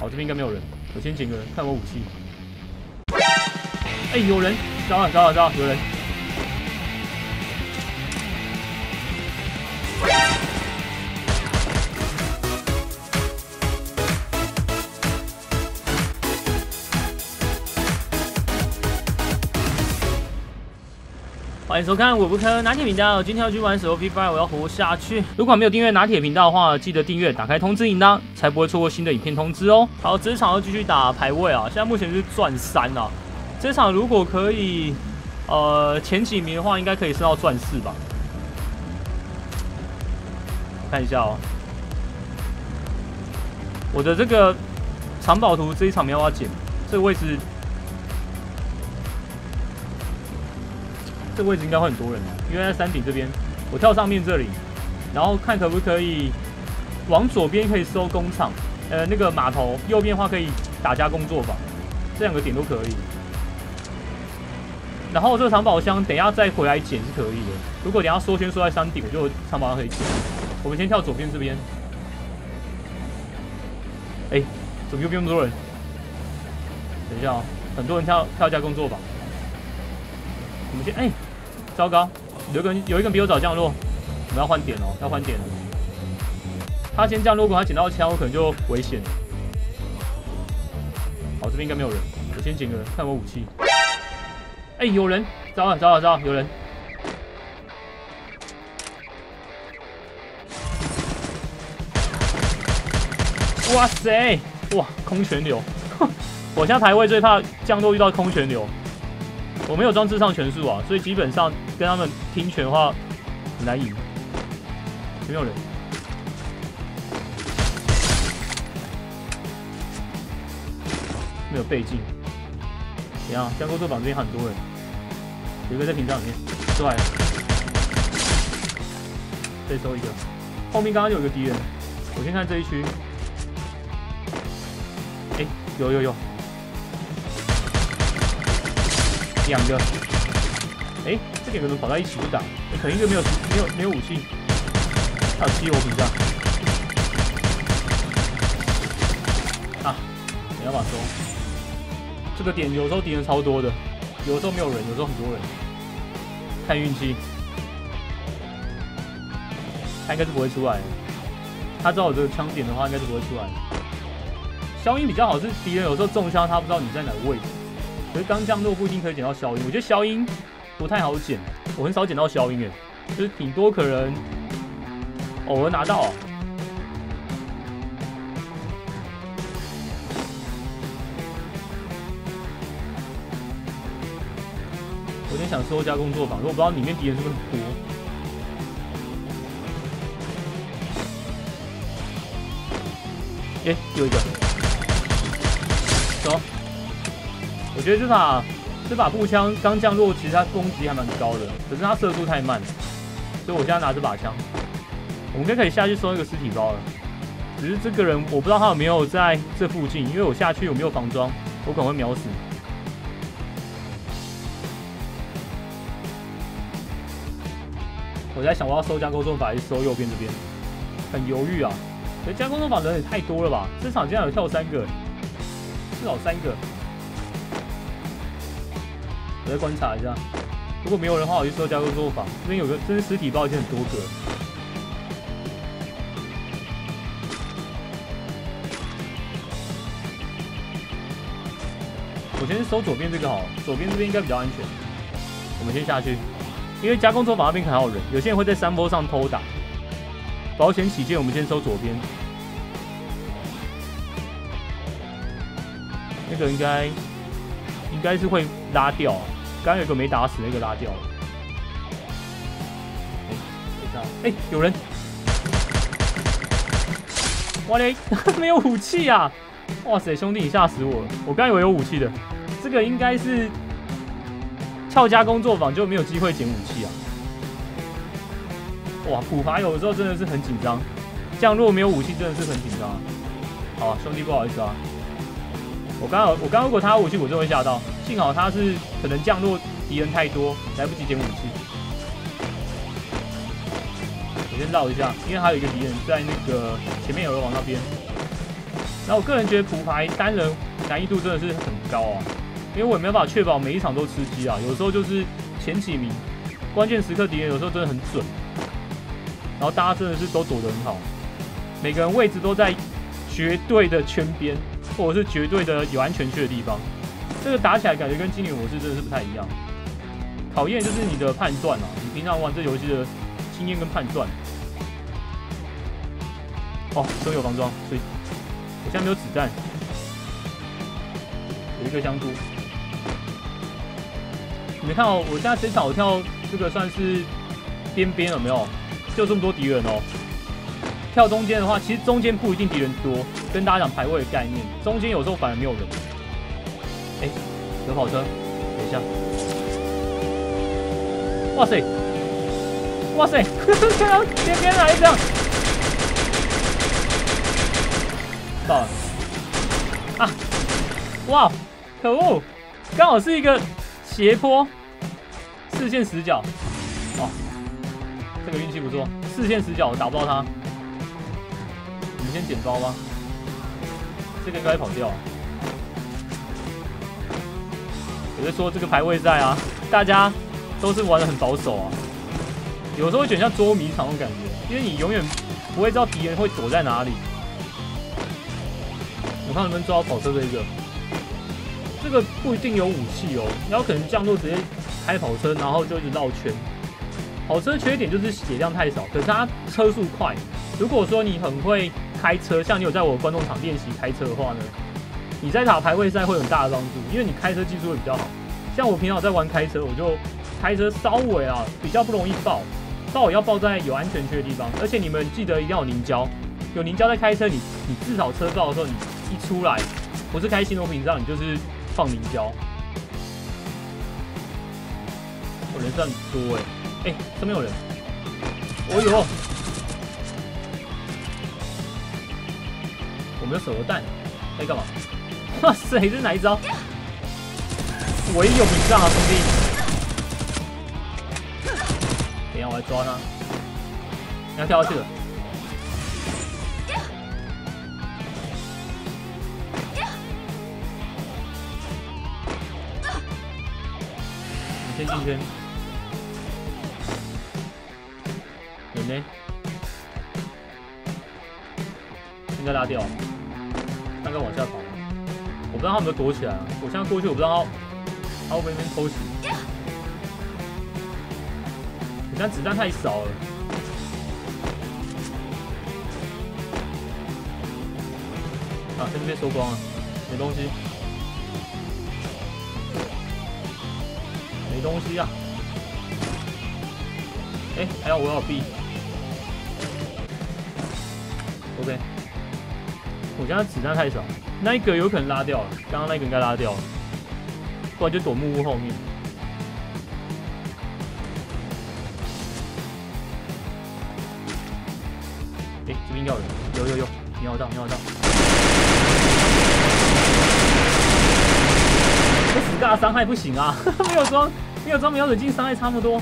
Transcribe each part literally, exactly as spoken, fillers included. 好，这边应该没有人，我先捡个人，看我武器。哎、欸，有人，糟了糟了糟了，有人。欢迎收看我不坑拿铁频道，今天要去玩手游 Free Fire， 我要活下去。如果没有订阅拿铁频道的话，记得订阅，打开通知铃铛，才不会错过新的影片通知哦。好，这场要继续打排位啊，现在目前是钻三啊。这场如果可以，呃，前几名的话，应该可以升到钻四吧。看一下哦，我的这个藏宝图这一场没有要捡，这个位置。 这个位置应该会很多人，因为在山顶这边，我跳上面这里，然后看可不可以往左边可以收工厂，呃，那个码头；右边的话可以打家工作坊，这两个点都可以。然后这个藏宝箱等一下再回来捡是可以的。如果等一下收先收在山顶，我就藏宝箱可以捡。我们先跳左边这边。哎，怎么右边那么多人？等一下哦，很多人跳跳家工作坊。我们先哎。 糟糕，有一个人有一个人比我早降落，我们要换点哦，要换点了。他先降落，如果他捡到枪，我可能就危险了。好，这边应该没有人，我先捡个人，看我武器。哎、欸，有人，糟了糟了糟了，有人。哇塞，哇，空拳流，我现在排位最怕降落遇到空拳流。 我没有装智商全数啊，所以基本上跟他们拼拳的话很难赢。有没有人？没有倍镜。怎样？江工作坊这边很多人，有一个在屏障里面，出来了。再收一个。后面刚刚有一个敌人，我先看这一区。哎、欸，有有有。 两个，哎、欸，这两个人跑在一起不打，欸、可能一个没有没有没有武器，他有七我屏障，啊，你要把收，这个点有时候敌人超多的，有时候没有人，有时候很多人，看运气，他应该是不会出来的，他知道我这个枪点的话，应该是不会出来的，消音比较好，是敌人有时候中枪，他不知道你在哪个位置。 可是刚降落不一定可以捡到消音，我觉得消音不太好捡，我很少捡到消音哎，就是顶多可能偶尔拿到、啊。我有点想收加工作坊，我不知道里面敌人是不是很多。哎、欸，有一个，走。 我觉得这把这把步枪刚降落，其实它攻击还蛮高的，可是它射速太慢，所以我现在拿这把枪，我们应该可以下去收一个尸体包了。只是这个人我不知道他有没有在这附近，因为我下去我没有防装，我可能会秒死。我在想我要收加工作坊还是收右边这边，很犹豫啊。可是加工作坊人也太多了吧？这场竟然有跳三个，至少三个。 我再观察一下，如果没有人的话，我就收加工作坊。这边有个真实体包已经很多个，我先收左边这个好了，左边这边应该比较安全。我们先下去，因为加工作坊那边可能有人，有些人会在山坡上偷打。保险起见，我们先收左边。那个应该应该是会拉掉、啊。 刚有一个没打死，那个拉掉了。哎、欸欸，有人！哇嘞，没有武器啊！哇塞，兄弟，你吓死我了！我刚以为有武器的，这个应该是俏家工作坊就没有机会捡武器啊！哇，普伐有的时候真的是很紧张，降落没有武器真的是很紧张啊！好啊，兄弟，不好意思啊。 我刚好，我刚如果他有武器，我就会吓到。幸好他是可能降落敌人太多，来不及捡武器。我先绕一下，因为还有一个敌人在那个前面有人往那边。然后我个人觉得普牌单人难易度真的是很高啊，因为我也没办法确保每一场都吃鸡啊，有时候就是前几名，关键时刻敌人有时候真的很准，然后大家真的是都躲得很好，每个人位置都在绝对的圈边，或者是绝对的有安全区的地方，这个打起来感觉跟经典模式真的是不太一样。 考验就是你的判断啊，你平常玩这游戏的经验跟判断。哦，都有防装，所以我现在没有子弹，有一个香菇。你们看哦，我现在这场我跳这个算是边边了没有？就这么多敌人哦。跳中间的话，其实中间不一定敌人多，跟大家讲排位的概念，中间有时候反而没有人。哎，有跑车，等一下。 哇塞！哇塞！看到前面来一张，爆了！啊！哇！可恶！刚好是一个斜坡，视线死角。哦，这个运气不错，视线死角我打不到他。我们先捡包吧，这个应该跑掉了。我就说这个排位赛啊，大家。 都是玩得很保守啊，有时候会选像捉迷藏那种感觉，因为你永远不会知道敌人会躲在哪里。我看能不能抓到跑车这一个，这个不一定有武器哦，然后可能降落直接开跑车，然后就一直绕圈。跑车缺点就是血量太少，可是它车速快。如果说你很会开车，像你有在我观众场练习开车的话呢，你在打排位赛会有很大的帮助，因为你开车技术会比较好。像我平常在玩开车，我就。 开车稍微啊，比较不容易爆，爆也要爆在有安全区的地方。而且你们记得一定要有凝胶，有凝胶在开车你，你你至少车爆的时候，你一出来，不是开新农屏障，你就是放凝胶。我人算多哎、欸，哎、欸，上面有人，哦呦，我们有手榴弹，在干嘛？哇塞，这是哪一招？我也有屏障啊，兄弟。 等一下我来抓他，你要跳下去了。你先进圈。人呢？应该拉掉，他该往下跑。我不知道他们都躲起来了。我现在过去，我不知道他会不会那边偷袭。 但子弹太少了，啊，这边被收光了，没东西，没东西啊！哎、欸，还有我要 B，OK， 我现在子弹太少，那一个有可能拉掉了，刚刚那一个应该拉掉了，不然就躲木屋后面。 哎、欸，这边要人，有有有，你要到，你要到。这死尬伤害不行啊，呵呵没有装，没有装瞄准镜伤害差不多。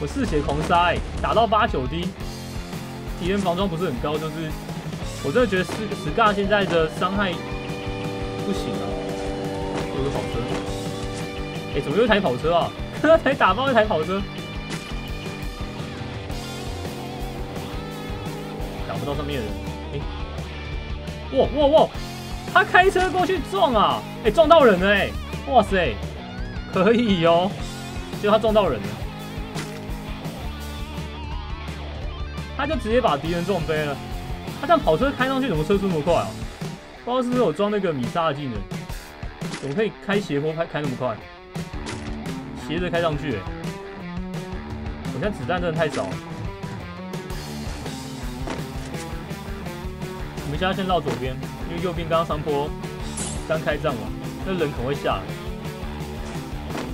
我嗜血狂杀、欸，打到八九滴，敌人防装不是很高，就是我真的觉得死死尬现在的伤害不行啊。有个跑车，哎、欸，怎么又一台跑车啊？呵呵才打爆一台跑车。 打不到上面的人，哎、欸，哇哇哇！他开车过去撞啊，哎、欸，撞到人了哎、欸，哇塞，可以哦、喔，就他撞到人了，他就直接把敌人撞飞了。他这样跑车开上去怎么车速那么快啊？不知道是不是我装那个米莎的技能，怎么可以开斜坡开开那么快？斜着开上去、欸，我现在子弹真的太少了。 我们现在先绕左边，因为右边刚刚上坡刚开战完，那人可能会下来。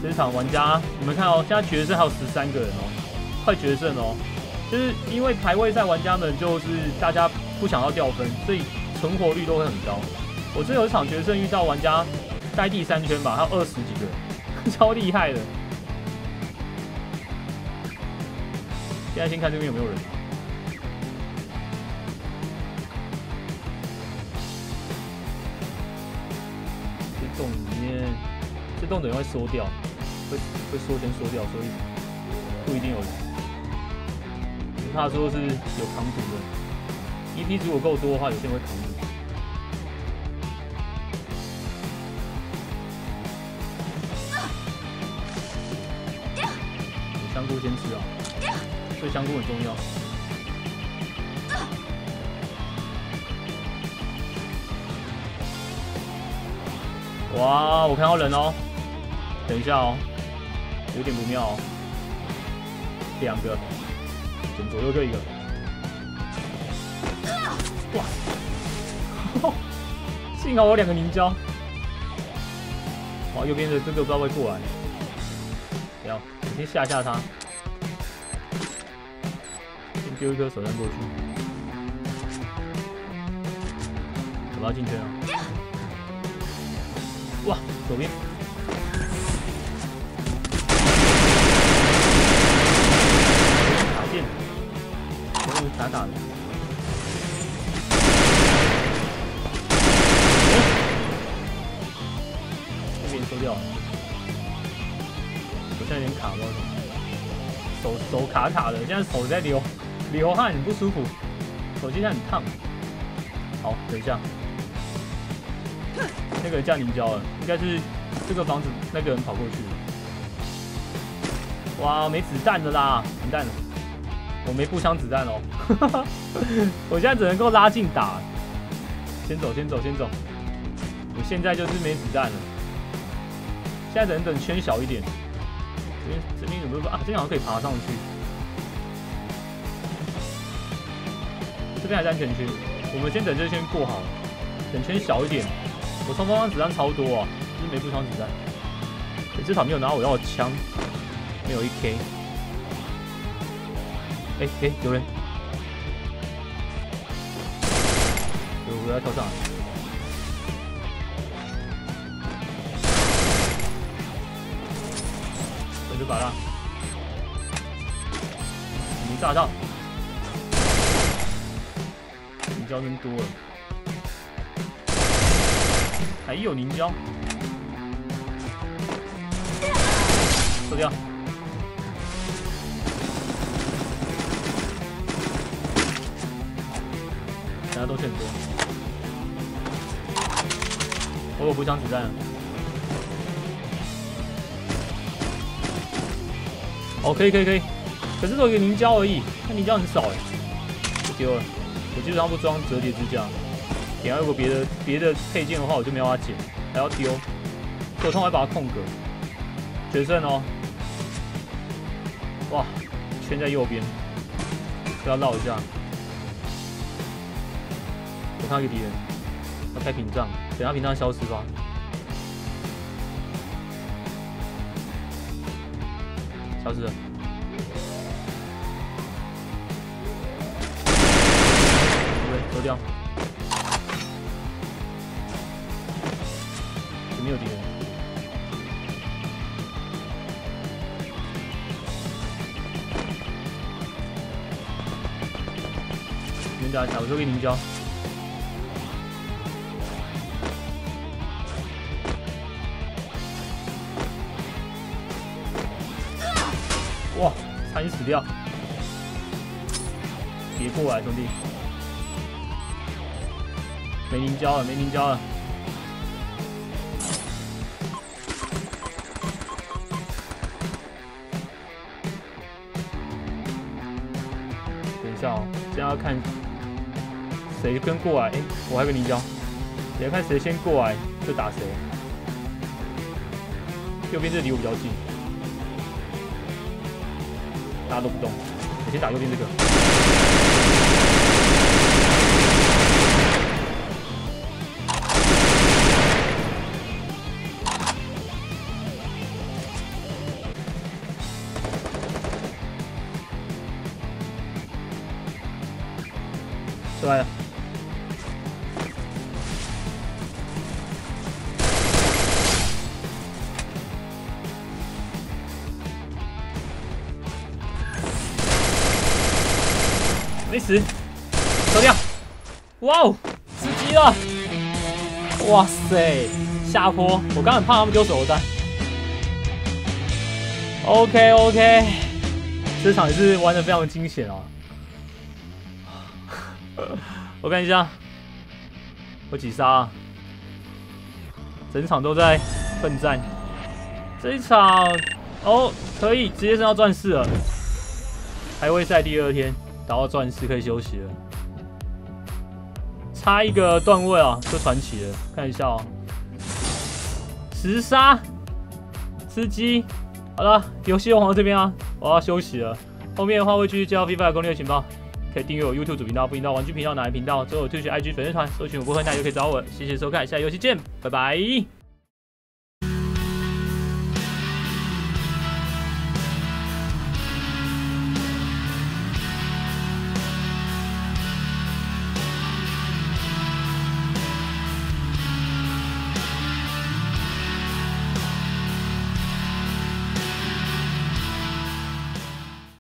这场玩家，你们看哦，现在决胜还有十三个人哦，快决胜哦！就是因为排位赛玩家们就是大家不想要掉分，所以存活率都会很高。我这有一场决胜遇到玩家待第三圈吧，还有二十几个人，超厉害的。现在先看这边有没有人。 哎、洞里面，这洞等于会缩掉，会会缩先缩掉，所以不一定有人。只怕说是有扛土的 ，E P 如果够多的话，有些人会扛土。 香菇先吃啊，所以香菇很重要。哇，我看到人哦，等一下哦，有点不妙哦，两个，左右各一个。哇，幸好我有两个凝胶。哇，右边的这个不知道会过来，不要。 先吓吓他，先丢一颗手弹过去，怎么要进圈啊？哇，左边！卡进，全部打打的。这边收掉了。 现在有点卡，不知道什么，手手卡卡的，现在手在流流汗，很不舒服，手现在很烫。好，等一下，那个叫凝胶了，应该是这个房子那个人跑过去。哇，没子弹的啦，完蛋了，我没步枪子弹哦，我现在只能够拉近打。先走，先走，先走，我现在就是没子弹了，现在只能等圈小一点。 这边怎么啊？这边好像可以爬上去。这边还是安全区，我们先等这圈过好，等圈小一点。我冲锋枪子弹超多啊，就是没步枪子弹。欸、这场没有拿我要的枪，没有一 K。哎、欸、哎、欸，有人！我要跳上来。 就把它，你炸到，凝胶真多了，还有凝胶，收掉，大家都欠多，我有步枪子弹了。 哦，可以可以可以，可是只有一个凝胶而已，那凝胶很少哎，不丢了。我基本上不装折叠支架，等下如果别的别的配件的话，我就没办法剪，还要丢，所以我通常会把它空格。决胜哦，哇，圈在右边，不要绕一下。我看到一个敌人，要开屏障，等下屏障消失吧。 消失了，对，收掉。前面有敌人，你们打一下，我就给你们交。哇，差点死掉！别过来，兄弟！没凝胶了，没凝胶了！等一下哦，这样要看谁跟过来。哎、欸，我还有个凝胶，你要看谁先过来就打谁。右边这离我比较近。 大家都不动，我先打右边这个。出来了。没死，收掉！哇哦，吃鸡了！哇塞，下坡，我刚很怕他们丢手榴弹。OK OK， 这场也是玩得非常惊险啊！我看一下，我几杀、啊，整场都在奋战。这一场哦，可以直接升到钻四了。排位赛第二天打到钻四可以休息了，差一个段位啊就传奇了。看一下哦，十杀，吃鸡。好了，游戏就玩到这边啊，我要休息了。后面的话会继续介绍 FIFA 的攻略情报。 可以订阅我 YouTube 主频道、副频道、玩具频道、哪一频道，之后有 Twitch I G 粉丝团，搜寻我不喝奶就可以找我。谢谢收看，下游戏见，拜拜。